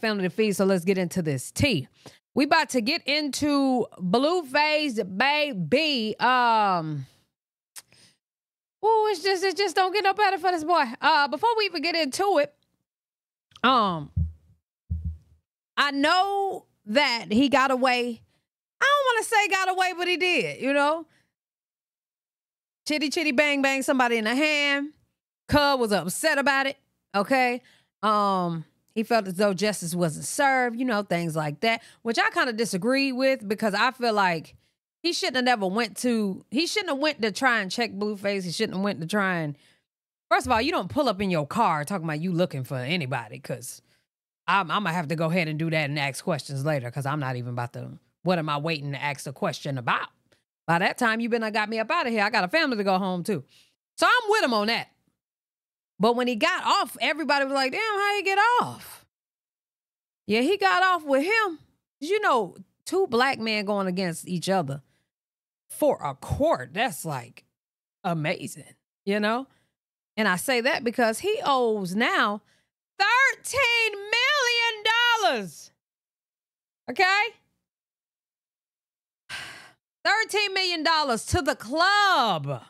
Family to Feed, so let's get into this tea. We about to get into Blueface, baby. Ooh, it just don't get no better for this boy. Before we even get into it, I know that he got away. I don't want to say got away, but he did, you know. Chitty chitty bang bang somebody in the hand. Cub was upset about it, okay? He felt as though justice wasn't served, you know, things like that, which I kind of disagree with, because I feel like he shouldn't have never went to try and check Blueface. He shouldn't have went to try and, first of all, you don't pull up in your car talking about you looking for anybody, because I'm going to have to go ahead and do that and ask questions later, because I'm not even about to, what am I waiting to ask a question about? By that time, you been done got me up out of here. I got a family to go home to. So I'm with him on that. But when he got off, everybody was like, damn, how he get off? Yeah, he got off with him. You know, two black men going against each other for a court, that's like amazing, you know? And I say that because he owes now $13 million. Okay? $13 million to the club.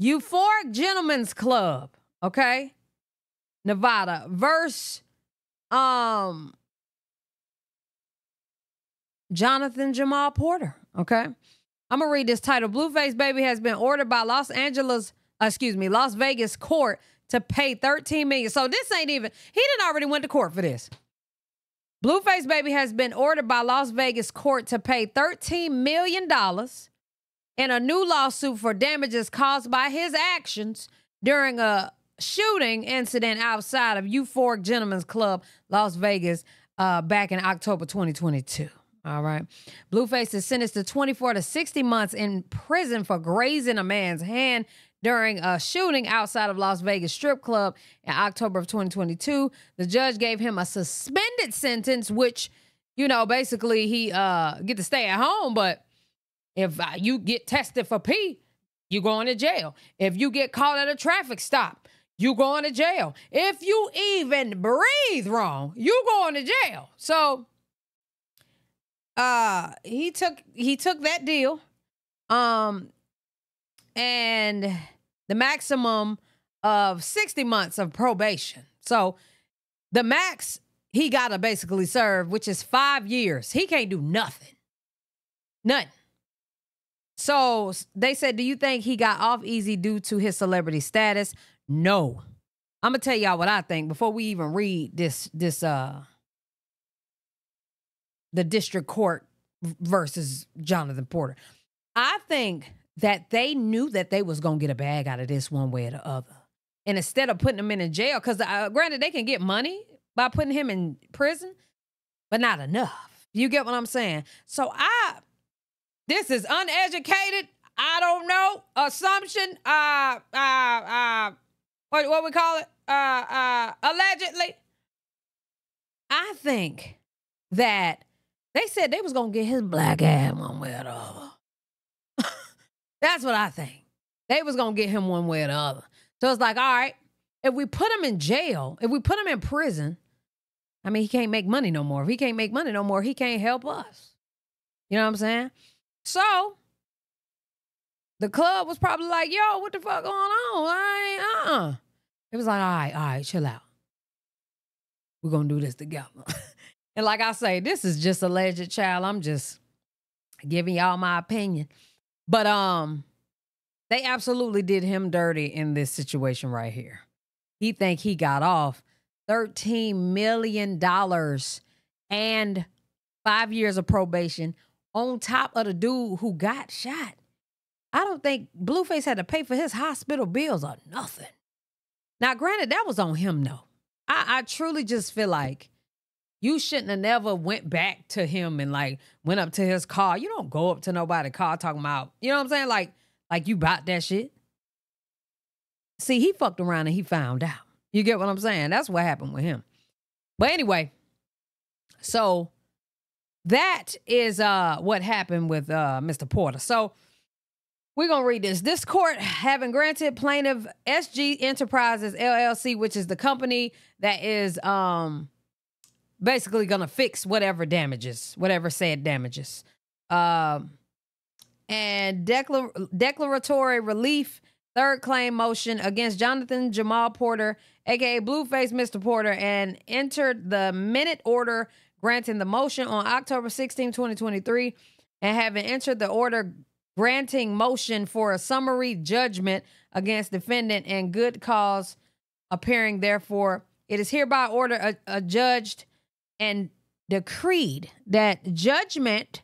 Euphoric Gentlemen's Club. Okay, Nevada versus Jonathan Jamal Porter. Okay, I'm gonna read this title. Blueface Baby has been ordered by Las Vegas court to pay $13 million. So this ain't even, he didn't already went to court for this. Blueface Baby has been ordered by Las Vegas court to pay $13 million in a new lawsuit for damages caused by his actions during a shooting incident outside of Euphoric Gentlemen's Club, Las Vegas, back in October 2022. All right. Blueface is sentenced to 24 to 60 months in prison for grazing a man's hand during a shooting outside of Las Vegas strip club in October of 2022. The judge gave him a suspended sentence, which, you know, basically he get to stay at home, but if you get tested for pee, you going to jail. If you get caught at a traffic stop, you going to jail. If you even breathe wrong, you going to jail. So he took that deal. And the maximum of 60 months of probation. So the max he got to basically serve, which is 5 years. He can't do nothing. Nothing. So they said, do you think he got off easy due to his celebrity status? No. I'm going to tell y'all what I think before we even read this the district court versus Jonathan Porter. I think that they knew that they was going to get a bag out of this one way or the other. And instead of putting him in jail, because granted, they can get money by putting him in prison, but not enough. You get what I'm saying? So this is uneducated, I don't know, assumption, what we call it, allegedly. I think that they said they was going to get his black ass one way or the other. That's what I think. They was going to get him one way or the other. So it's like, all right, if we put him in jail, if we put him in prison, I mean, he can't make money no more. If he can't make money no more, he can't help us. You know what I'm saying? So the club was probably like, yo, what the fuck going on? It was like, all right, chill out. We're going to do this together. And like I say, this is just alleged, child. I'm just giving y'all my opinion. But they absolutely did him dirty in this situation right here. He think he got off $13 million and 5 years of probation on top of the dude who got shot. I don't think Blueface had to pay for his hospital bills or nothing. Now, granted, that was on him, though. I truly just feel like you shouldn't have never went back to him and, like, went up to his car. You don't go up to nobody's car talking about, you know what I'm saying? Like you bought that shit. See, he fucked around and he found out. You get what I'm saying? That's what happened with him. But anyway, so that is what happened with Mr. Porter. So we're going to read this. This court, having granted plaintiff SG Enterprises, LLC, which is the company that is basically gonna fix whatever said damages. And declaratory relief, third claim motion against Jonathan Jamal Porter, aka Blueface Mr. Porter, and entered the minute order granting the motion on October 16, 2023, and having entered the order granting motion for a summary judgment against defendant and good cause appearing, therefore, it is hereby ordered, adjudged, and decreed that judgment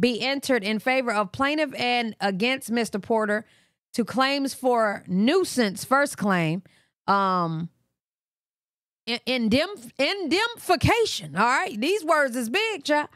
be entered in favor of plaintiff and against Mr. Porter to claims for nuisance, first claim, indemnification, all right? These words is big, child.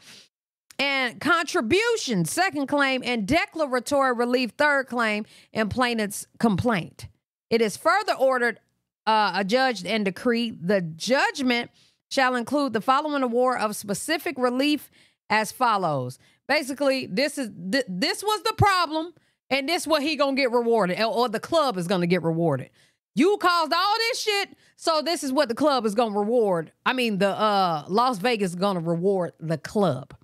And contribution, second claim, and declaratory relief, third claim, in plaintiff's complaint. It is further ordered, adjudged, and decreed. The judgment shall include the following award of specific relief as follows. Basically, this was the problem, and this what he gonna get rewarded, or the club is gonna get rewarded. You caused all this shit, so this is what the club is gonna reward. I mean, the Las Vegas is gonna reward the club.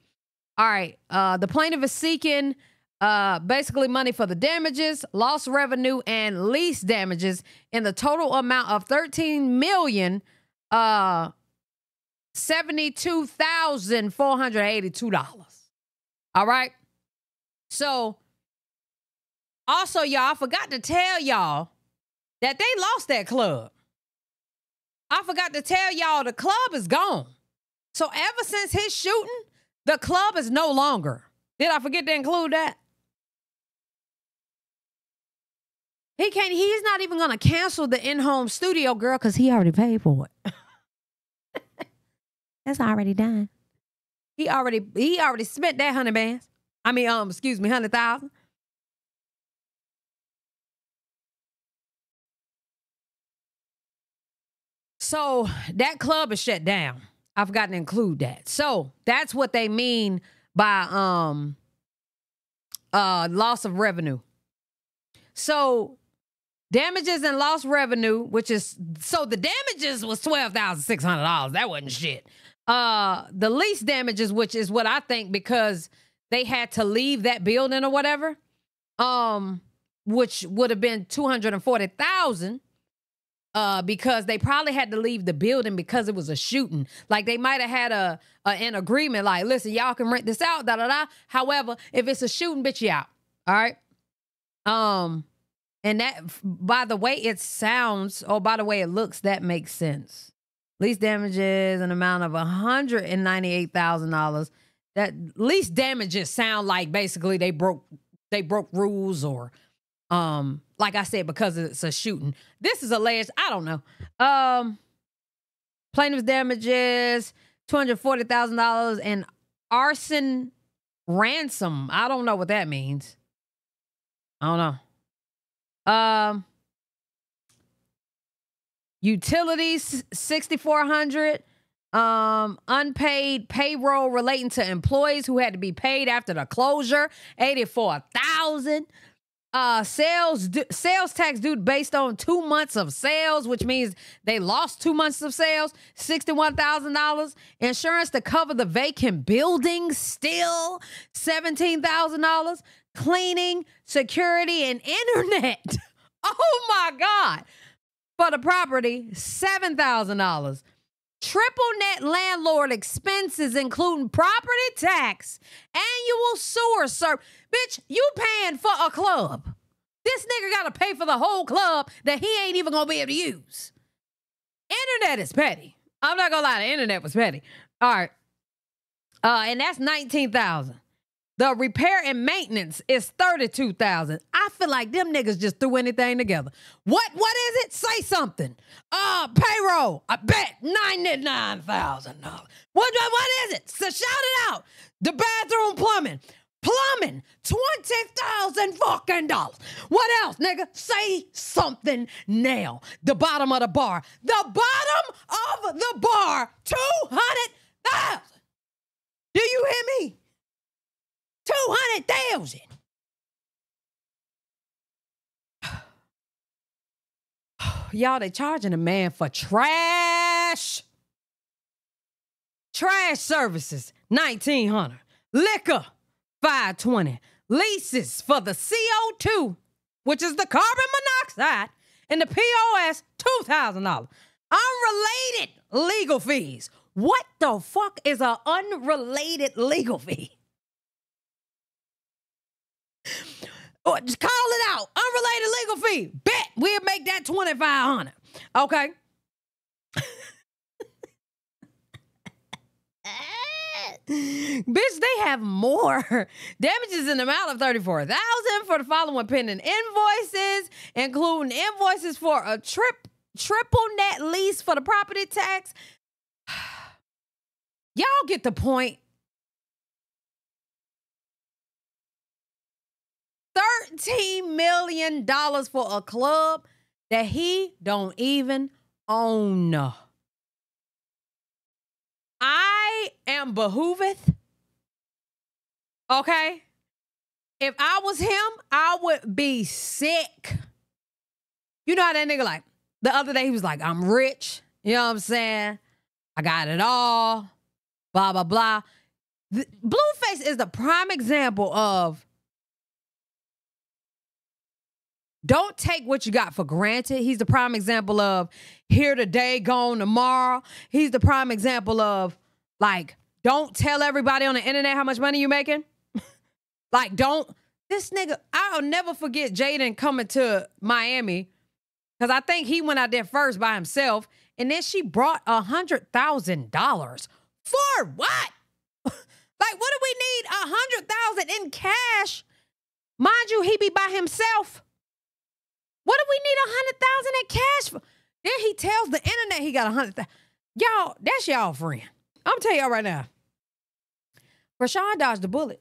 All right, the plaintiff is seeking basically money for the damages, lost revenue, and lease damages in the total amount of $13,072,482. All right. So also, y'all, I forgot to tell y'all that they lost that club. I forgot to tell y'all the club is gone. So ever since his shooting, the club is no longer. Did I forget to include that? He can't, he's not even gonna cancel the in-home studio, girl, because he already paid for it. That's already done. He already spent that $100,000. I mean, excuse me, 100,000. So that club is shut down. I forgot to include that. So that's what they mean by loss of revenue. So damages and lost revenue, which is, so the damages was $12,600. That wasn't shit. The lease damages, which is what I think because they had to leave that building or whatever, which would have been $240,000. Because they probably had to leave the building because it was a shooting. Like they might have had an agreement. Like, listen, y'all can rent this out, da da da. However, if it's a shooting, bitch, you out. All right. And that, by the way, it sounds, or by the way it looks, that makes sense. Lease damages, an amount of $198,000. That lease damages sound like basically they broke rules or. Like I said, because it's a shooting. This is alleged. I don't know. Plaintiff's damages, $240,000, and arson ransom. I don't know what that means. I don't know. Utilities, $6,400. Unpaid payroll relating to employees who had to be paid after the closure, $84,000. Sales tax due based on 2 months of sales, which means they lost 2 months of sales, $61,000. Insurance to cover the vacant building, still $17,000. Cleaning, security, and internet. Oh my God. For the property, $7,000. Triple net landlord expenses, including property tax, annual sewer service. Bitch, you paying for a club. This nigga got to pay for the whole club that he ain't even going to be able to use. Internet is petty. I'm not going to lie. The internet was petty. All right. And that's $19,000. The repair and maintenance is $32,000. I feel like them niggas just threw anything together. What is it? Say something. Payroll, I bet $99,000. What is it? So shout it out. The bathroom plumbing. Plumbing, $20,000 fucking dollars. What else, nigga? Say something now. The bottom of the bar. The bottom of the bar, $200,000. Do you hear me? 200,000. Y'all, they charging a man for trash. Trash services, $1,900. Liquor, $520. Leases for the CO2, which is the carbon monoxide, and the POS, $2,000. Unrelated legal fees. What the fuck is an unrelated legal fee? Call it out. Unrelated legal fee. Bet we'll make that $2,500. Okay. Bitch, they have more damages in the amount of $34,000 for the following pending invoices, including invoices for a triple net lease for the property tax. Y'all get the point. 13 million dollars for a club that he don't even own. I am behooveth. Okay? If I was him, I would be sick. You know how that nigga like, the other day he was like, I'm rich. You know what I'm saying? I got it all. Blah, blah, blah. Blueface is the prime example of don't take what you got for granted. He's the prime example of here today, gone tomorrow. He's the prime example of, like, don't tell everybody on the internet how much money you're making. Like, don't. This nigga, I'll never forget Jaidyn coming to Miami because I think he went out there first by himself, and then she brought $100,000. For what? Like, what do we need 100,000 in cash? Mind you, he be by himself. What do we need 100,000 in cash for? Then he tells the internet he got 100,000. Y'all, that's y'all friend. I'm telling y'all right now. Chrisean dodged a bullet.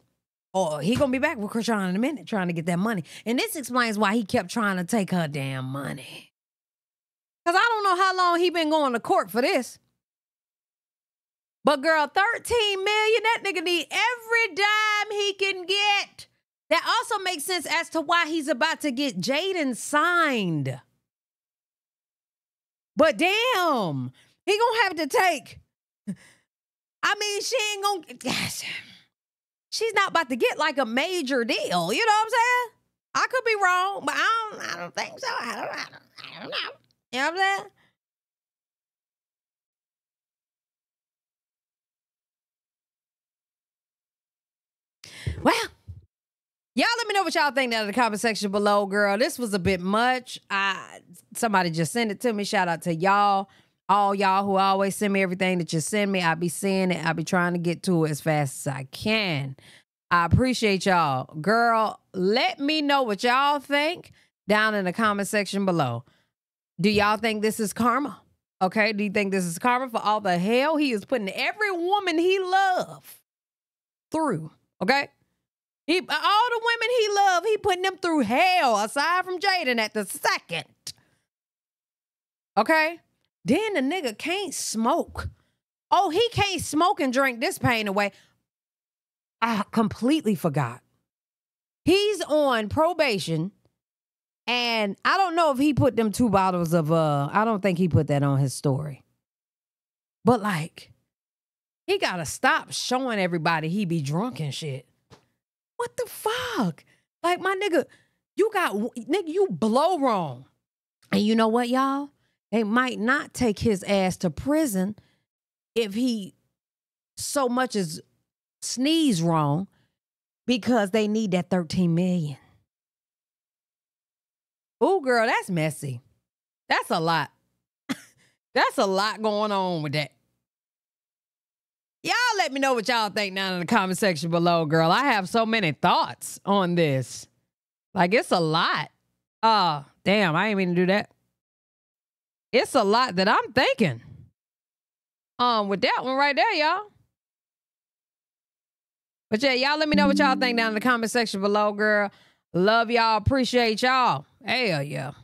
Or he gonna be back with Chrisean in a minute trying to get that money. And this explains why he kept trying to take her damn money. Because I don't know how long he been going to court for this. But girl, 13 million, that nigga need every dime he can get. That also makes sense as to why he's about to get Jaidyn signed. But damn, he gonna have to take. I mean, she ain't gonna, she's not about to get like a major deal. You know what I'm saying? I could be wrong, but I don't think so. I don't know. You know what I'm saying? Well, y'all let me know what y'all think down in the comment section below, girl. This was a bit much. Somebody just sent it to me. Shout out to y'all. All y'all who always send me everything that you send me. I be seeing it. I be trying to get to it as fast as I can. I appreciate y'all. Girl, let me know what y'all think down in the comment section below. Do y'all think this is karma? Okay, do you think this is karma for all the hell he is putting every woman he loves through? Okay? All the women he loved, he putting them through hell, aside from Jaidyn at the second. Okay? Then the nigga can't smoke. Oh, he can't smoke and drink this pain away. I completely forgot. He's on probation, and I don't know if he put them 2 bottles of, I don't think he put that on his story. But, like, he gotta stop showing everybody he be drunk and shit. What the fuck? Like, my nigga, you blow wrong. And you know what, y'all? They might not take his ass to prison if he so much as sneeze wrong because they need that 13 million. Ooh, girl, that's messy. That's a lot. That's a lot going on with that. Y'all let me know what y'all think down in the comment section below, girl. I have so many thoughts on this. Like, it's a lot. Damn, I ain't mean to do that. It's a lot that I'm thinking. With that one right there, y'all. But yeah, y'all let me know what y'all think down in the comment section below, girl. Love y'all. Appreciate y'all. Hell yeah.